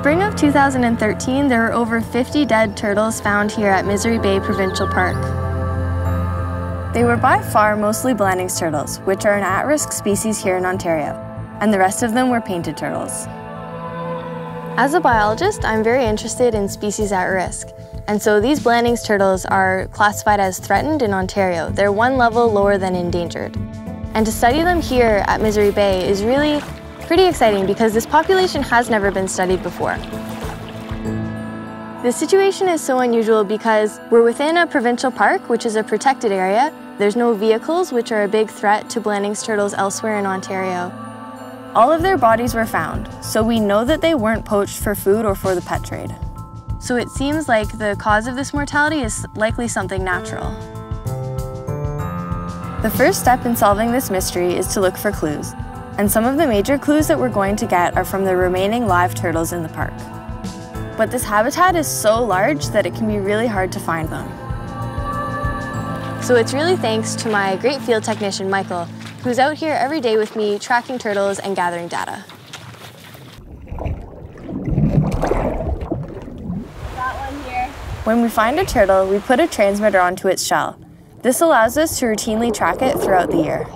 spring of 2013, there were over 50 dead turtles found here at Misery Bay Provincial Park. They were by far mostly Blanding's turtles, which are an at-risk species here in Ontario, and the rest of them were painted turtles. As a biologist, I'm very interested in species at risk, and so these Blanding's turtles are classified as threatened in Ontario. They're one level lower than endangered. And to study them here at Misery Bay is really pretty exciting because this population has never been studied before. The situation is so unusual because we're within a provincial park, which is a protected area. There's no vehicles, which are a big threat to Blanding's turtles elsewhere in Ontario. All of their bodies were found, so we know that they weren't poached for food or for the pet trade. So it seems like the cause of this mortality is likely something natural. The first step in solving this mystery is to look for clues, and some of the major clues that we're going to get are from the remaining live turtles in the park. But this habitat is so large that it can be really hard to find them. So it's really thanks to my great field technician, Michael, who's out here every day with me tracking turtles and gathering data. Got one here. When we find a turtle, we put a transmitter onto its shell. This allows us to routinely track it throughout the year.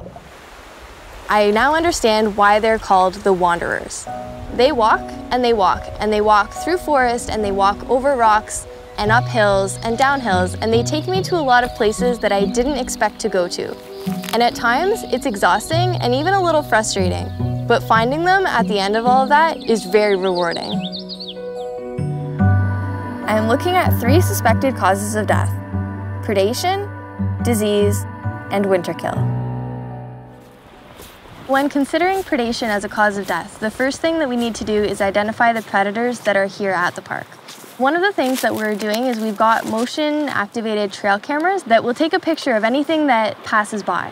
I now understand why they're called the wanderers. They walk and they walk and they walk through forest and they walk over rocks and up hills and down hills, and they take me to a lot of places that I didn't expect to go to. And at times, it's exhausting and even a little frustrating, but finding them at the end of all of that is very rewarding. I am looking at 3 suspected causes of death: predation, disease, and winter kill. When considering predation as a cause of death, the first thing that we need to do is identify the predators that are here at the park. One of the things that we're doing is we've got motion-activated trail cameras that will take a picture of anything that passes by.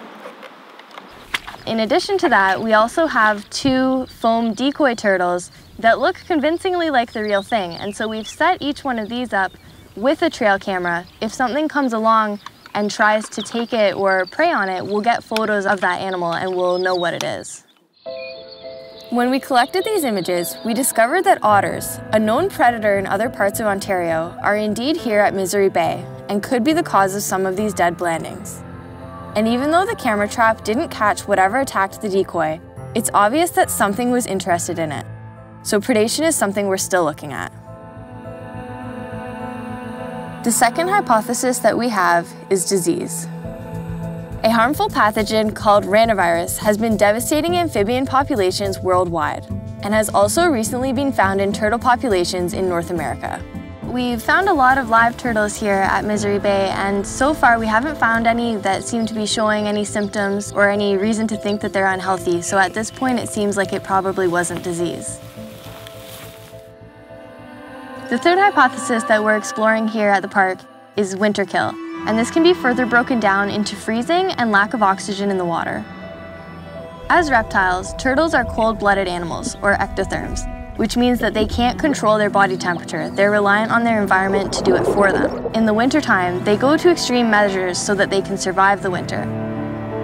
In addition to that, we also have 2 foam decoy turtles that look convincingly like the real thing, and so we've set each one of these up with a trail camera. If something comes along and tries to take it or prey on it, we'll get photos of that animal and we'll know what it is. When we collected these images, we discovered that otters, a known predator in other parts of Ontario, are indeed here at Misery Bay and could be the cause of some of these dead Blandings. And even though the camera trap didn't catch whatever attacked the decoy, it's obvious that something was interested in it. So predation is something we're still looking at. The second hypothesis that we have is disease. A harmful pathogen called ranavirus has been devastating amphibian populations worldwide and has also recently been found in turtle populations in North America. We've found a lot of live turtles here at Misery Bay, and so far we haven't found any that seem to be showing any symptoms or any reason to think that they're unhealthy, so at this point it seems like it probably wasn't disease. The third hypothesis that we're exploring here at the park is winter kill, and this can be further broken down into freezing and lack of oxygen in the water. As reptiles, turtles are cold-blooded animals, or ectotherms, which means that they can't control their body temperature. They're reliant on their environment to do it for them. In the wintertime, they go to extreme measures so that they can survive the winter.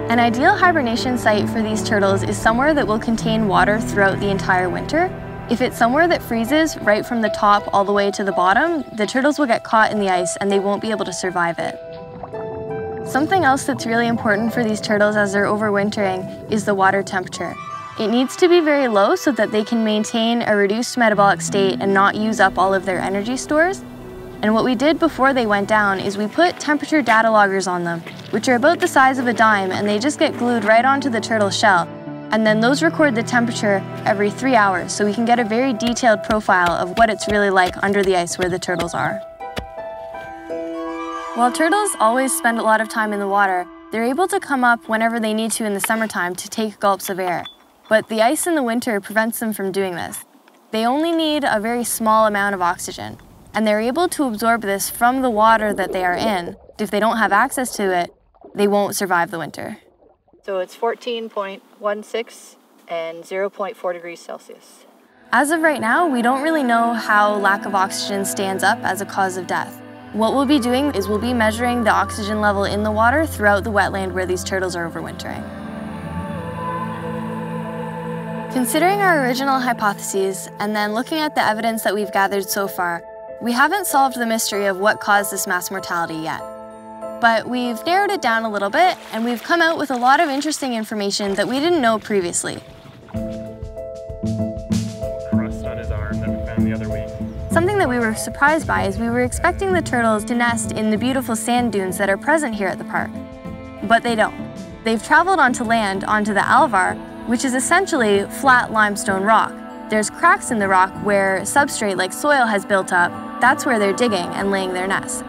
An ideal hibernation site for these turtles is somewhere that will contain water throughout the entire winter. If it's somewhere that freezes right from the top all the way to the bottom, the turtles will get caught in the ice and they won't be able to survive it. Something else that's really important for these turtles as they're overwintering is the water temperature. It needs to be very low so that they can maintain a reduced metabolic state and not use up all of their energy stores. And what we did before they went down is we put temperature data loggers on them, which are about the size of a dime, and they just get glued right onto the turtle shell. And then those record the temperature every 3 hours, so we can get a very detailed profile of what it's really like under the ice where the turtles are. While turtles always spend a lot of time in the water, they're able to come up whenever they need to in the summertime to take gulps of air. But the ice in the winter prevents them from doing this. They only need a very small amount of oxygen, and they're able to absorb this from the water that they are in. If they don't have access to it, they won't survive the winter. So it's 14.16 and 0.4 degrees Celsius. As of right now, we don't really know how lack of oxygen stands up as a cause of death. What we'll be doing is we'll be measuring the oxygen level in the water throughout the wetland where these turtles are overwintering. Considering our original hypotheses and then looking at the evidence that we've gathered so far, we haven't solved the mystery of what caused this mass mortality yet. But we've narrowed it down a little bit, and we've come out with a lot of interesting information that we didn't know previously. Crust on his arm that we found the other week. Something that we were surprised by is we were expecting the turtles to nest in the beautiful sand dunes that are present here at the park. But they don't. They've traveled onto land onto the Alvar, which is essentially flat limestone rock. There's cracks in the rock where substrate like soil has built up. That's where they're digging and laying their nests.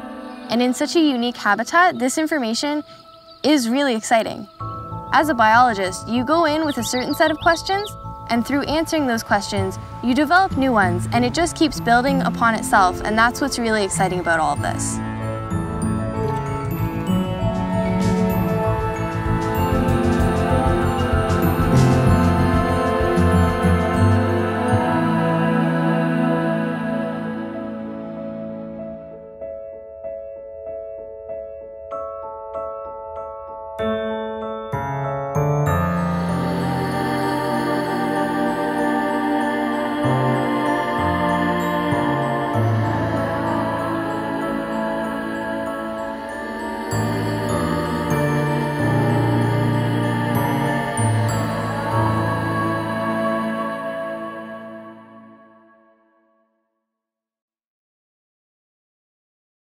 And in such a unique habitat, this information is really exciting. As a biologist, you go in with a certain set of questions, and through answering those questions, you develop new ones, and it just keeps building upon itself, and that's what's really exciting about all of this.